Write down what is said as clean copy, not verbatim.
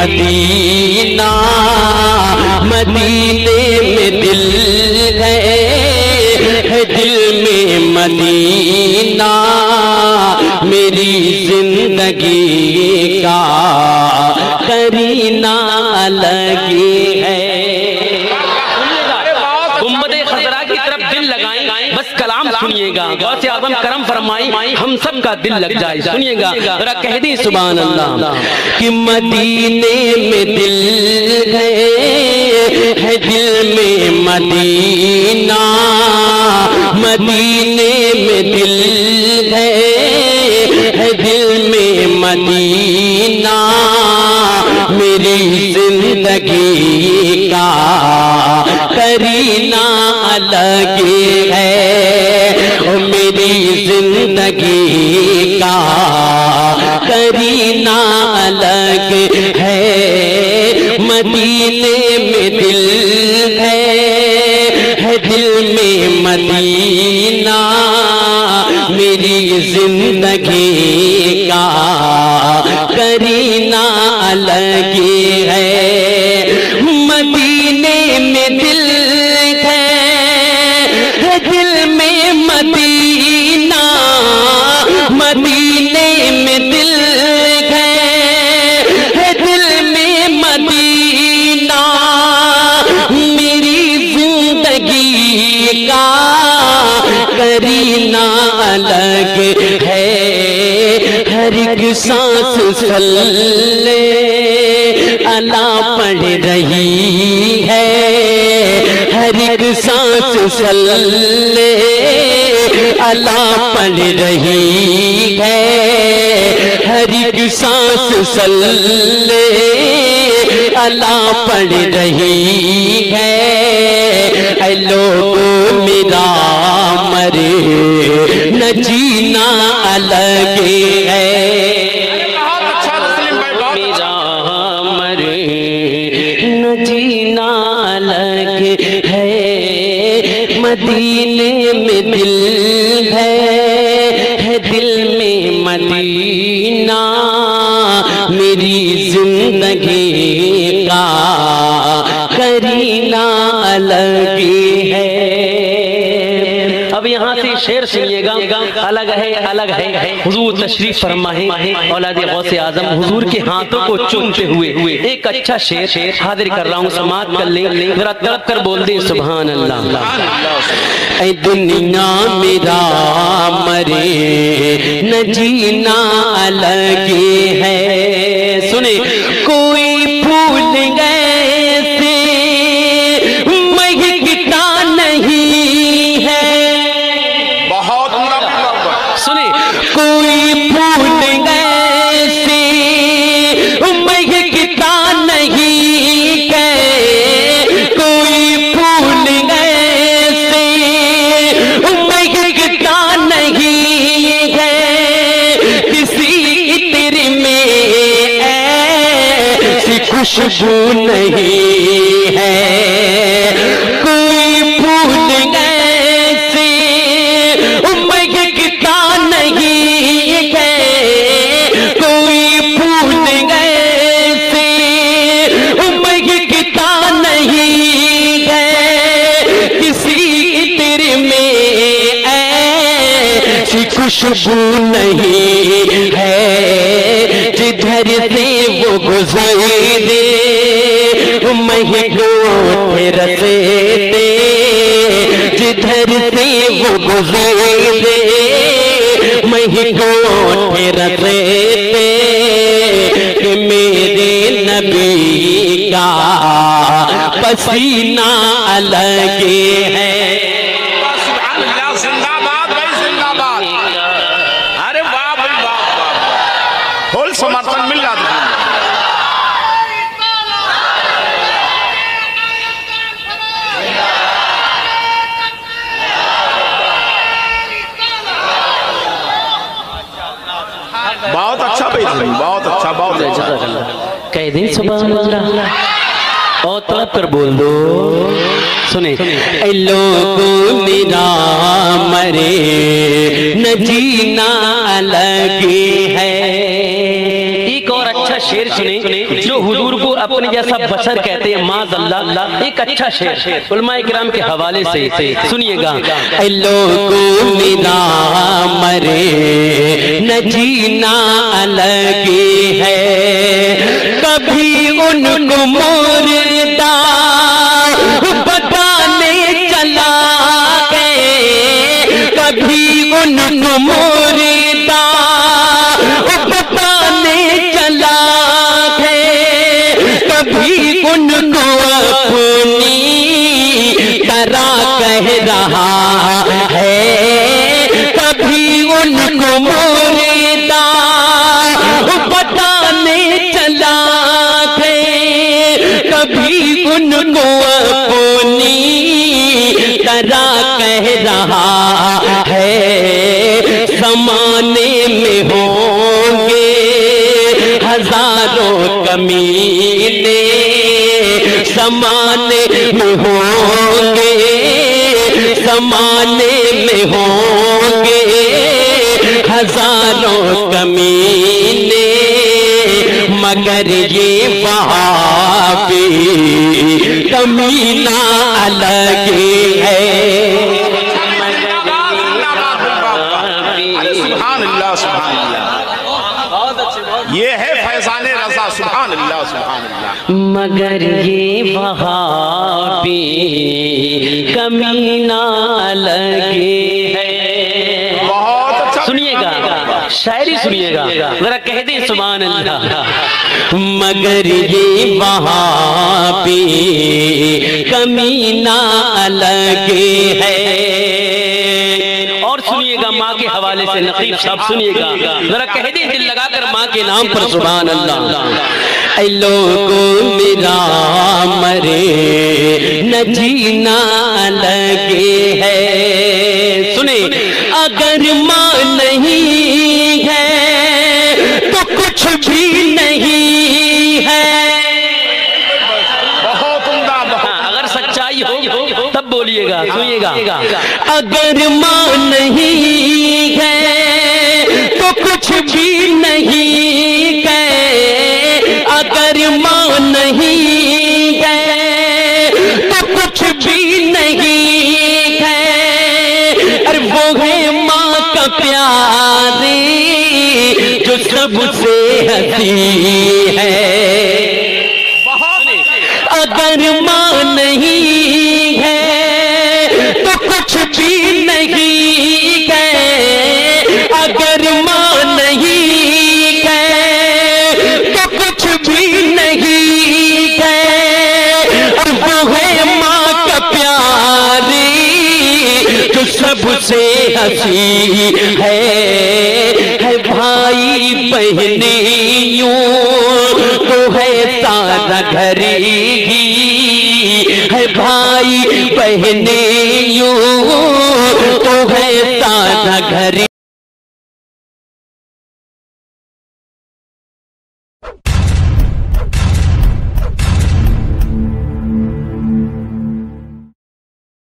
Medina, मदीने में दिल है, दिल में मदीना। मेरी जिंदगी का करीना लगी है। सुनिएगा, गौसे आजम करम फरमाई, हम सब का दिल लग जाए। सुनिएगा जरा, कह दी सुभान अल्लाह कि मदीने में दिल है, दिल में मदीना। मदीने में दिल है, दिल में मदीना। मेरी जिंदगी का करीना अलग है, मेरी जिंदगी का करीना अलग है। मदीने में दिल है, दिल में मदीना। मेरी जिंदगी का करीना अलग है। मदीने में दिल है, दिल में मदीना। मदीने में दिल है, दिल में मदीना। मेरी जिंदगी का करीना अलग है। हर एक सांस सल्ले अला पढ़ रही है, हर एक सांस सल्ले अला पढ़ रही है। हर एक सांस सल्ले अला पढ़ रही है। हेलो मेरा मरे न जीना अलग है, मदीने में दिल है, दिल में मदीना। मेरी जिंदगी का करीना अलग है। अब यहाँ से शेर सुनिएगा, अलग है अलग है। हुजूर तशरीफ फरमाए, औलादे गौसे आजम हुजूर के हाथों को चूमते हुए एक अच्छा शेर हाजिर कर रहा हूँ, समाप्त कर लें। जरा तड़प कर बोल दें सुभान अल्लाह। ऐ दुनिया मेरा मरे न जीना अलग है। सुने कोई भूल गए से महकता नहीं है। कोई भूल गए से महकता नहीं है। कोई भूल गए से महकता नहीं है। किसी इत्र में ऐसी खुशबू नहीं है। खुशबू नहीं है। जिधर से वो गुजरे महकते, जिधर से वो गुजरे महकते। मेरे नबी का पसीना अलग है। बहुत अच्छा पेश, बहुत अच्छा, बहुत अच्छा। कह दें सुभान अल्लाह और तड़प कर बोल दो। सुने ऐ लोगों मेरा मरे न जीना अलग है। एक और अच्छा शेर सुने जो हुजूर को अपने जैसा बशर कहते हैं, माज़ल्लाह। एक अच्छा शेर उलमाए किराम के हवाले से सुनिएगा। मरे न जीना अलग है, कभी उनको मुर्दा बताने चला गए, कभी उनको मुर्दा बताने चला गए, कभी उनको अपनी तरह कह रहा है, कभी उनको मुर्दा बताने चला गए, कभी उनको अपनी तरह कह रहा है। जमाने में होंगे हजारों कमीने, जमाने में होंगे, जमाने में होंगे हजारों कमीने, मगर ये वहाबी कमीना अलग है। सुभान अल्लाह, सुभान अल्लाह, ये है फैजाने रज़ा। सुभान अल्लाह, सुभान अल्लाह, मगर ये वहाबी कमीना अलग है। सुनिएगा, शायरी सुनिएगा, जरा कह दे सुभान अल्लाह। मगर ये वहाँ पे कमीना अलग है। और सुनिएगा माँ के हवाले से, नकीब साहब सुनिएगा, जरा कह दे दिल लगाकर माँ के नाम पर सुभान अल्लाह। ऐ लोगों मेरा मरे न जीना अलग है, सुने, अगर माँ नहीं है तो कुछ भी नहीं है। बहुत उम्दा, अगर सच्चाई हो तब बोलिएगा। सुनिएगा, अगर माँ नहीं है तो कुछ भी नहीं है, अगर माँ नहीं है तो कुछ भी नहीं है। अरे वो है माँ का प्यारी जो सबसे हसी है। अगर माँ नहीं है तो कुछ भी नहीं है, अगर माँ नहीं है तो कुछ भी नहीं है। और वो है माँ का प्यारी जो सबसे हसी है। भाई बहने यूं तो है सारा घर ही है, भाई बहने यूं तो है सारा घर।